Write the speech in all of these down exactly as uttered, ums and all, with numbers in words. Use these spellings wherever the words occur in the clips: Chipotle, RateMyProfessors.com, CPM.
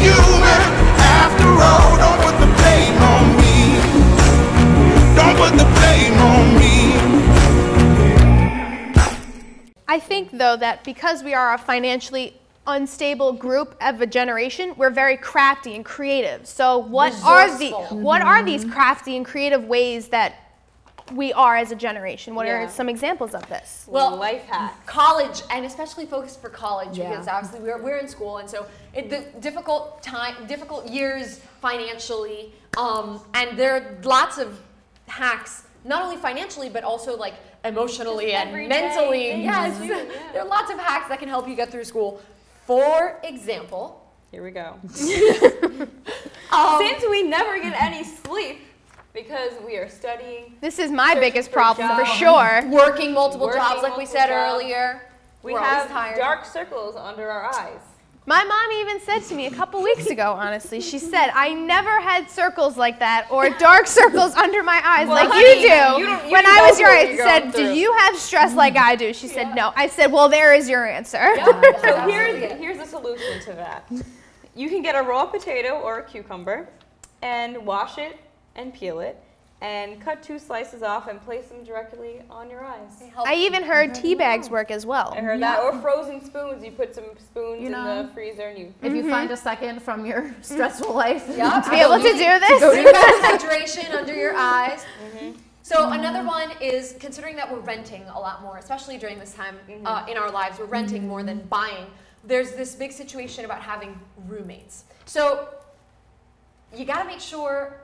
human after all. Don't put the blame on me. Don't put the blame on me. I think, though, that because we are a financially unstable group of a generation, we're very crafty and creative. So what are the what are these crafty and creative ways that we are as a generation? What yeah. are some examples of this? Well, life hacks. College, and especially focused for college, yeah. because obviously we're, we're in school, and so it, the difficult time, difficult years financially, um, and there are lots of hacks, not only financially, but also like emotionally and mentally. Day. Yes, yeah. There are lots of hacks that can help you get through school. For example, here we go. um, Since we never get any sleep because we are studying. This is my biggest problem for sure. Working multiple Working jobs, like multiple we said jobs. earlier. We We're have tired. dark circles under our eyes. My mom even said to me a couple weeks ago, honestly, she said, I never had circles like that or dark circles under my eyes well, like honey, you do. You don't, you when I was your age, said, do you have stress like I do? She said, yeah. no. I said, well, there is your answer. Yeah, so here's the, here's the solution to that. You can get a raw potato or a cucumber and wash it and peel it and cut two slices off and place them directly on your eyes. I even heard tea bags work as well. I heard yeah. that. Or frozen spoons. You put some spoons you know, in the freezer and you... If mm-hmm. you find a second from your stressful life yeah. to be able to do this. Hydration under your eyes. Mm-hmm. So another one is considering that we're renting a lot more, especially during this time mm-hmm. uh, in our lives. We're renting mm-hmm. more than buying. There's this big situation about having roommates. So you got to make sure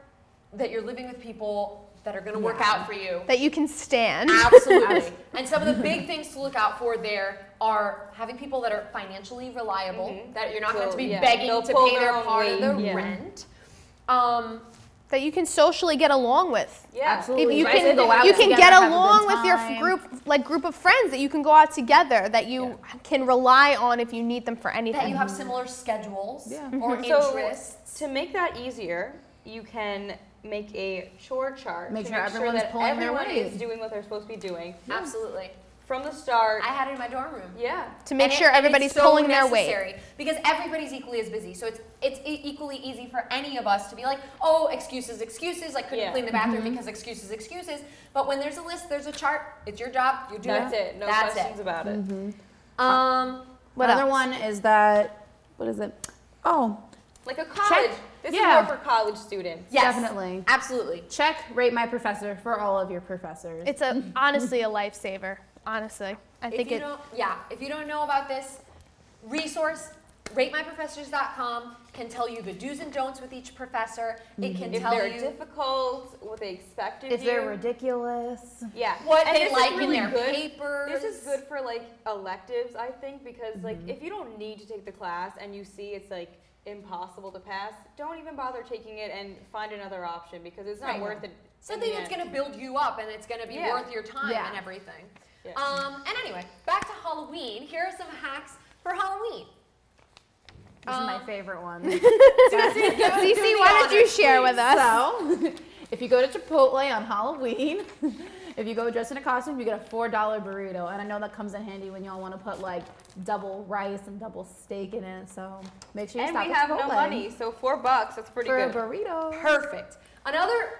that you're living with people that are going to work yeah. out for you. That you can stand. Absolutely. And some of the big things to look out for there are having people that are financially reliable, mm-hmm. that you're not so, going to be yeah. begging They'll to pay their, their part weight. of the yeah. rent. Um, that you can socially get along with. Yeah, absolutely. You right. can, go out you can get along with your group, like group of friends that you can go out together, that you yeah. can rely on if you need them for anything. That you have similar schedules yeah. or interests. So, to make that easier, you can make a chore chart make to sure make sure that pulling everyone their is doing what they're supposed to be doing. Yeah. Absolutely. From the start. I had it in my dorm room. Yeah. To make and sure it, everybody's so pulling their weight. Because everybody's equally as busy. So it's it's equally easy for any of us to be like, oh, excuses, excuses. I couldn't yeah. clean the bathroom mm-hmm. because excuses, excuses. But when there's a list, there's a chart. It's your job. You do That's it. it. No That's questions it. about it. Mm-hmm. Um, what Another else? one is that, what is it? Oh. Like a college. Check. This yeah. is more for college students. Yes. Definitely. Absolutely. Check Rate My Professor for all of your professors. It's a honestly a lifesaver. Honestly. I if think you it don't, yeah, if you don't know about this resource, Rate My Professors dot com can tell you the do's and don'ts with each professor. It can if tell they're you difficult, what they expect of you. If they're ridiculous. Yeah. What and they like in really their good. papers. This is good for like electives, I think, because mm-hmm. like if you don't need to take the class and you see it's like impossible to pass, don't even bother taking it and find another option because it's not right. worth it. Something that's going to build you up and it's going to be yeah. worth your time yeah. and everything. Yeah. Um, and anyway, back to Halloween. Here are some hacks for Halloween. This um, is my favorite one. Cece, why did you share with us? So, if you go to Chipotle on Halloween, if you go dressed in a costume, you get a four dollar burrito. And I know that comes in handy when y'all want to put like double rice and double steak in it. So make sure you and stop And we have Chipotle. no money, so four bucks, that's pretty For good. For a burrito. Perfect. Another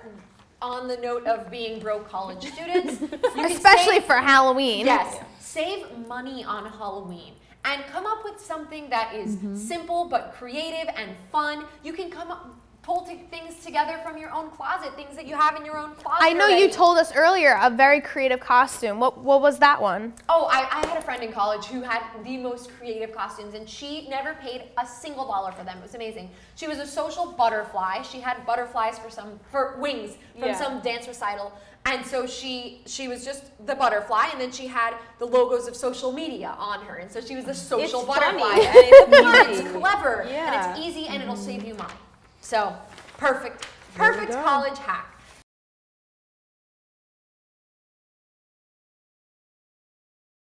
on the note of being broke college students. Especially save, for Halloween. Yes. Yeah. Save money on Halloween. And come up with something that is mm-hmm. simple but creative and fun. You can come up. Pull things together from your own closet, things that you have in your own closet. I know already. you told us earlier a very creative costume. What what was that one? Oh, I, I had a friend in college who had the most creative costumes, and she never paid a single dollar for them. It was amazing. She was a social butterfly. She had butterflies for some for wings from yeah. some dance recital, and so she she was just the butterfly, and then she had the logos of social media on her, and so she was the social it's butterfly. Funny. And it's fun. It's clever. Yeah. And it's easy, and it'll save you money. So, perfect, perfect college hack.